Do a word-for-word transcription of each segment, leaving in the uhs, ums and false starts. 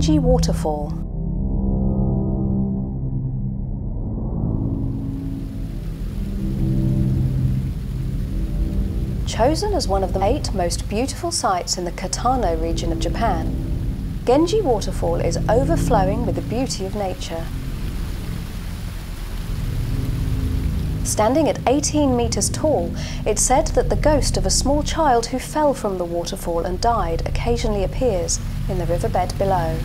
Genji Waterfall. Chosen as one of the eight most beautiful sites in the Katano region of Japan, Genji Waterfall is overflowing with the beauty of nature. Standing at eighteen metres tall, it's said that the ghost of a small child who fell from the waterfall and died occasionally appears in the riverbed below.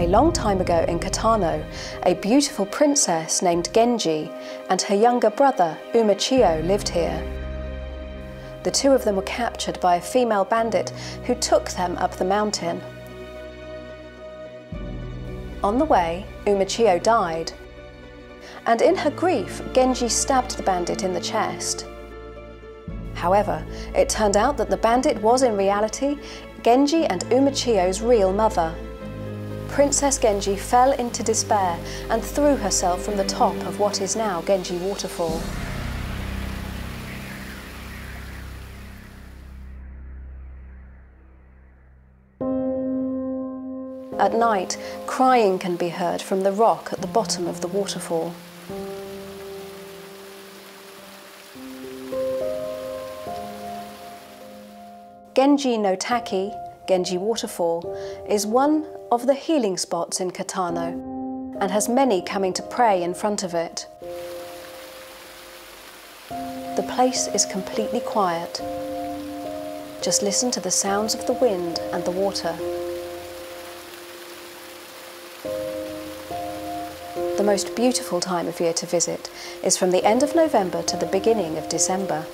A long time ago in Katano, a beautiful princess named Genji and her younger brother, Umachiyo, lived here. The two of them were captured by a female bandit who took them up the mountain. On the way, Umachiyo died, and in her grief, Genji stabbed the bandit in the chest. However, it turned out that the bandit was in reality Genji and Umachiyo's real mother. Princess Genji fell into despair and threw herself from the top of what is now Genji Waterfall. At night, crying can be heard from the rock at the bottom of the waterfall. Genji no Taki, Genji Waterfall, is one of the healing spots in Katano and has many coming to pray in front of it. The place is completely quiet. Just listen to the sounds of the wind and the water. The most beautiful time of year to visit is from the end of November to the beginning of December.